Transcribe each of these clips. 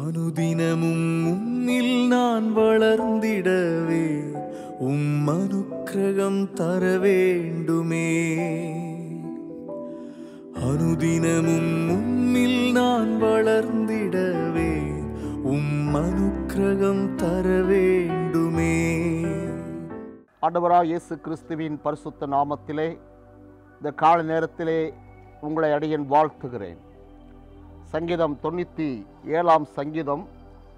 അനുദിനമും ഉന്നിൽ നാൻ വളർന്നിടവേ ഉമ്മനുഗ്രഹം തരവേണ്ടുമേ. അനുദിനമും ഉന്നിൽ നാൻ വളർന്നിടവേ ഉമ്മനുഗ്രഹം തരവേണ്ടുമേ. ஆண்டவராகிய இயேசு கிறிஸ்துவின் பரிசுத்த நாமத்திலே இந்த காலை நேரத்திலே உங்களை அடியேன் வாழ்த்துகிறேன். சங்கீதம் 97 சங்கீதம்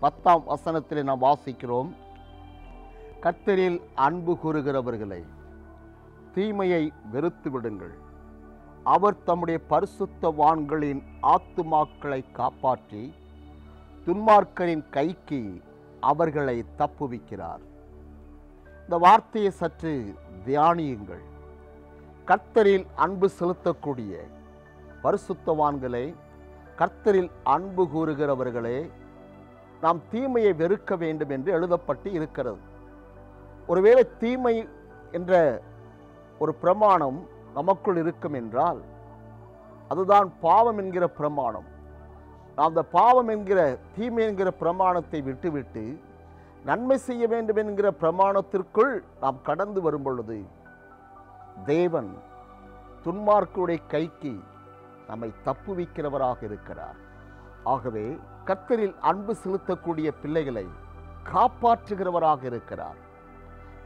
10 வசனத்திலே நாம் வாசிக்கிறோம், கர்த்தரில் அன்பு கூறுகிறவர்களே தீமையை வெறுத்து விடுங்கள், அவர் தம்முடைய பரிசுத்தவான்களின் ஆத்துமாக்களை காப்பாற்றி துன்மார்க்கரின் கைக்கு அவர்களை தப்புவிக்கிறார். இந்த வார்த்தையை சற்று தியானியுங்கள். கர்த்தரில் அன்பு செலுத்தக்கூடிய பரிசுத்தவான்களே, கர்த்தரில் அன்பு கூறுகிறவர்களே, நாம் தீமையை வெறுக்க வேண்டும் என்று எழுதப்பட்டு இருக்கிறது. ஒருவேளை தீமை என்ற ஒரு பிரமாணம் நமக்குள் இருக்கும் என்றால் அதுதான் பாவம் என்கிற பிரமாணம். நாம் அந்த பாவம் என்கிற தீமை என்கிற பிரமாணத்தை விட்டுவிட்டு நன்மை செய்ய வேண்டும் என்கிற பிரமாணத்திற்குள் நாம் கடந்து வரும் பொழுது தேவன் துன்மார்க்குடைய கைக்கு நம்மை தப்புவிக்கிறவராக இருக்கிறார். ஆகவே கர்த்தரில் அன்பு செலுத்தக்கூடிய பிள்ளைகளை காப்பாற்றுகிறவராக இருக்கிறார்.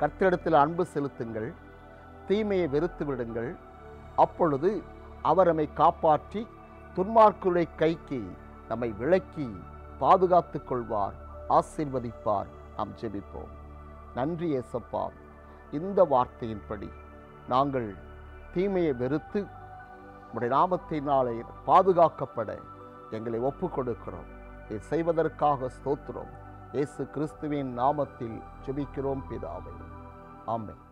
கர்த்தரிடத்தில் அன்பு செலுத்துங்கள், தீமையை வெறுத்து விடுங்கள், அப்பொழுது அவர் நம்மை காப்பாற்றி துன்மார்க்குடைய கைக்கு நம்மை விலக்கி பாதுகாத்து கொள்வார், ஆசீர்வதிப்பார். நாம் ஜெபிப்போம். நன்றி இயேசப்பா, இந்த வார்த்தையின்படி நாங்கள் தீமையை வெறுத்து உம்முடைய நாமத்தினாலே பாதுகாக்கப்பட எங்களை ஒப்பு கொடுக்கிறோம். இதை செய்வதற்காக ஸ்தோத்திரம். இயேசு கிறிஸ்துவின் நாமத்தில் ஜெபிக்கிறோம் பிதாவே, ஆமென்.